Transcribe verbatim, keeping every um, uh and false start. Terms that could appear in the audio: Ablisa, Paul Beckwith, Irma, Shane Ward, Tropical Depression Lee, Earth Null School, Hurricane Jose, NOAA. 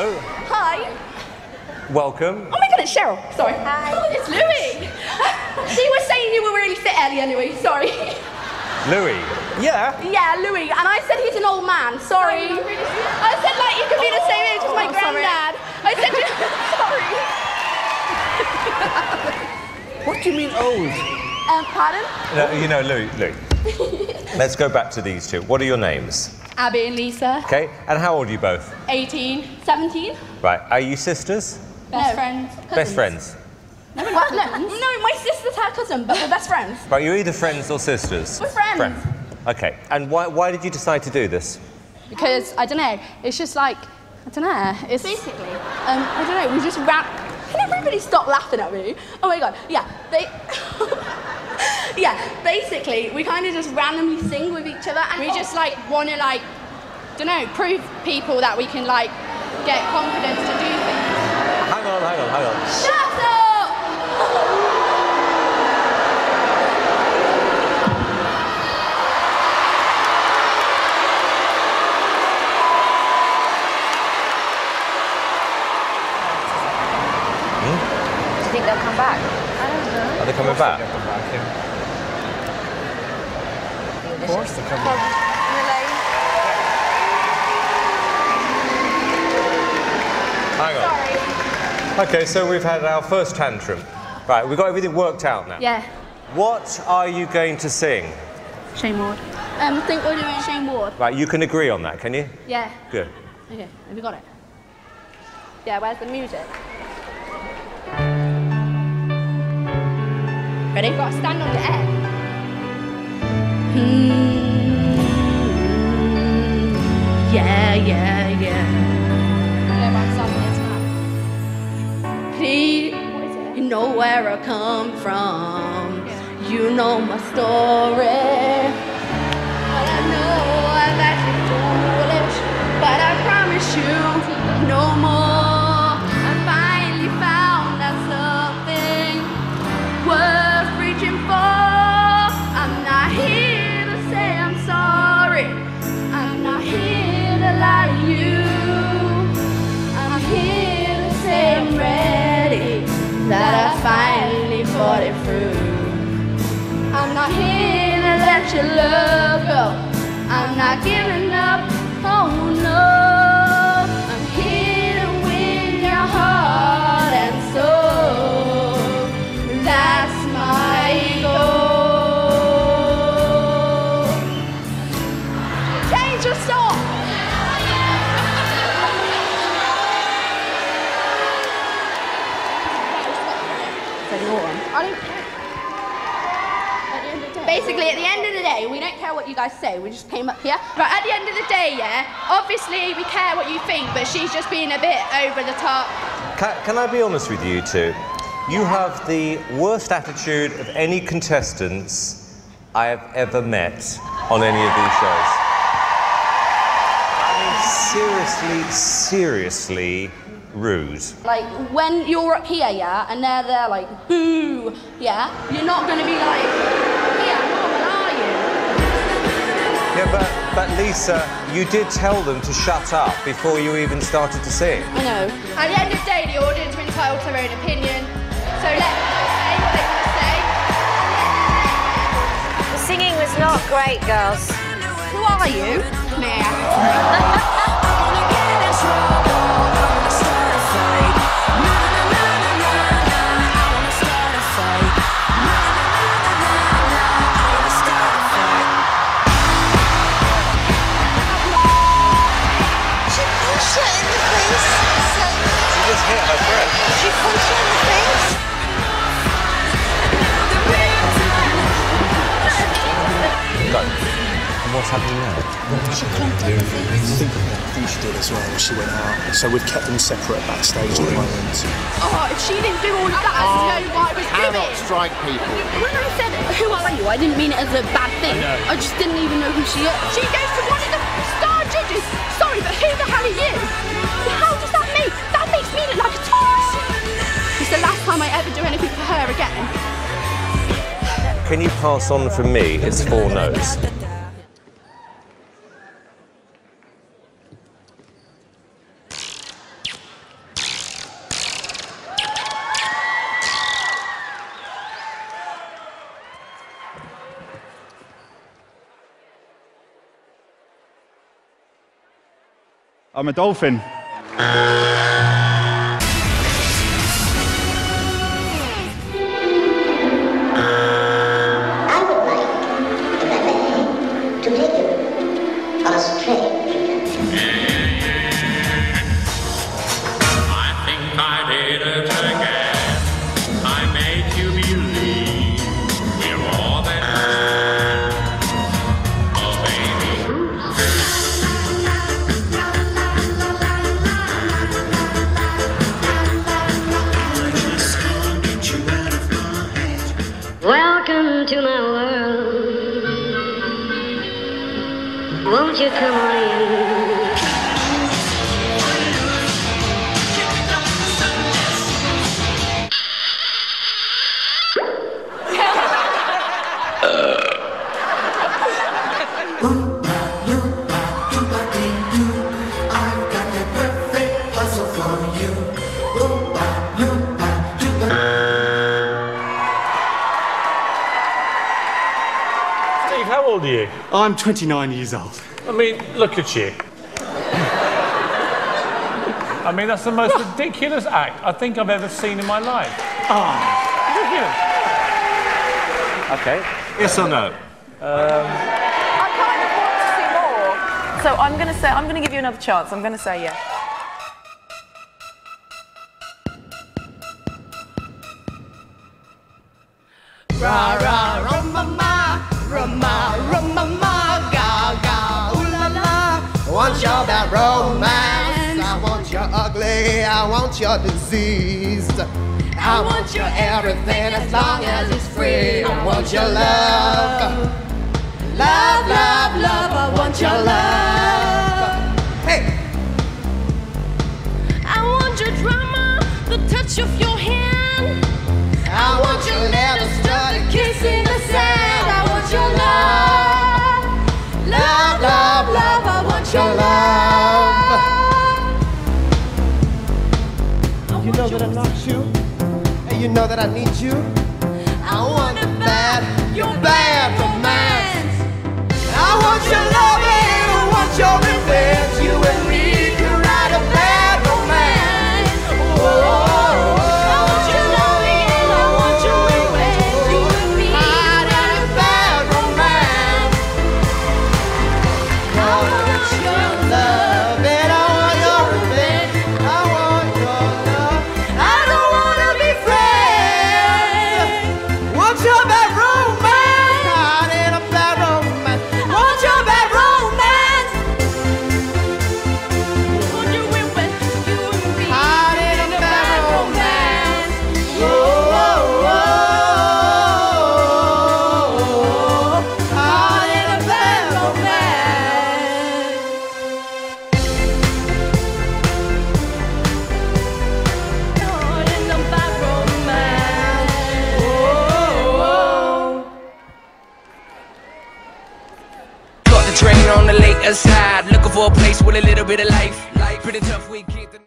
Hello. Hi. Welcome. Oh my God, it's Cheryl. Sorry. Hi. Oh, it's Louis. She was saying you were really fit earlier, Louis. Sorry. Louis. Yeah. Yeah, Louis. And I said he's an old man. Sorry. Oh, really? I said like you could be the same age as my oh, granddad. Sorry. I said you... sorry. What do you mean old? Um, pardon? No, you know, Louis. Louis. Let's go back to these two. What are your names? Abby and Lisa. Okay. And how old are you both? eighteen. seventeen. Right. Are you sisters? Best no. friends. Cousins. Best friends. No, we're not well, no, no, my sister's her cousin, but we're best friends. Right, you're either friends or sisters. We're friends. friends. Okay. And why why did you decide to do this? Because I don't know. It's just like I don't know. It's basically. Um, I don't know. We just ran. Can everybody stop laughing at me? Oh my God. Yeah. They. Yeah. Basically, we kind of just randomly sing with each other, and we oh. just like want to like, don't know, prove people that we can like get confidence to do things. Hang on. Hang on. Hang on. Shut up. Hmm? Do you think they'll come back? I don't know. Are they coming back? They'll come back, yeah. Of course they're coming back. Hang on. Sorry. Okay, so we've had our first tantrum. Right, we've got everything worked out now. Yeah. What are you going to sing? Shane Ward. Um, I think we're doing Shane Ward. Right, you can agree on that, can you? Yeah. Good. Okay, have you got it? Yeah, where's the music? Ready? You've got to stand on the air. Mm-hmm. Yeah, yeah, yeah. I know what song it is now. Please. You know where I come from, yeah. You know my story. But I know I've acted foolish, but I promise you, no more. I finally found that something worth reaching for. I'm not here to say I'm sorry, I'm not here to lie to you, I'm here to say I'm ready. That I finally fought it through. I'm not here to let your love go. I'm not giving up, oh no. I'm here to win your heart and soul. That's my goal. Change your song. I don't care. At the end of the day, basically, at the end of the day, we don't care what you guys say. We just came up here. Right, at the end of the day, yeah, obviously we care what you think, but she's just being a bit over the top. Can, can I be honest with you two? You have the worst attitude of any contestants I have ever met on any of these shows. I mean, seriously, seriously. Rude. Like, when you're up here, yeah, and they're there like, boo, yeah, you're not going to be like, yeah, normal, are you? Yeah, but, but Lisa, you did tell them to shut up before you even started to sing. I know. At the end of the day, the audience are entitled to their own opinion, so let them just say what they want to say. The singing was not great, girls. Who are you? Nah. What's happening now? Well, she can't do it. I think she did as well when she went out. So we've kept them separate backstage at the moment. Oh, if she didn't do all of that, I don't know why I was doing it. Strike people. When I said, who are you? I didn't mean it as a bad thing. I, I just didn't even know who she is. She goes to one of the star judges. Sorry, but who the hell are you? How does that make? That makes me look like a toss. It's the last time I ever do anything for her again. Can you pass on from me? It's four notes. I'm a dolphin. Welcome to my world. Won't you come on in? How old are you? I'm twenty-nine years old. I mean, look at you. I mean, that's the most ridiculous act I think I've ever seen in my life. Oh. Ridiculous. OK. Yes or no? Um... I kind of want to see more. So I'm going to say... I'm going to give you another chance. I'm going to say yes. Rah, rah, rah, ma, ma. Roma, Roma, ma, ga, ga, ooh la la. I want your bad romance. I want your ugly. I want your diseased. I want your everything as long as it's free. I want your love. Love, love, love. I want your love. Hey. I want your drama, the touch of your hand. I want your never stuck kiss in the sand. Your love, love, love, love. I want your love. You know that I love you, and you know that I need you. I want a bad, your bad romance. I want your love and I want your revenge. You and me can write a bad romance. Oh. Treading on the lake aside, looking for a place with a little bit of life. Life pretty tough, we keep the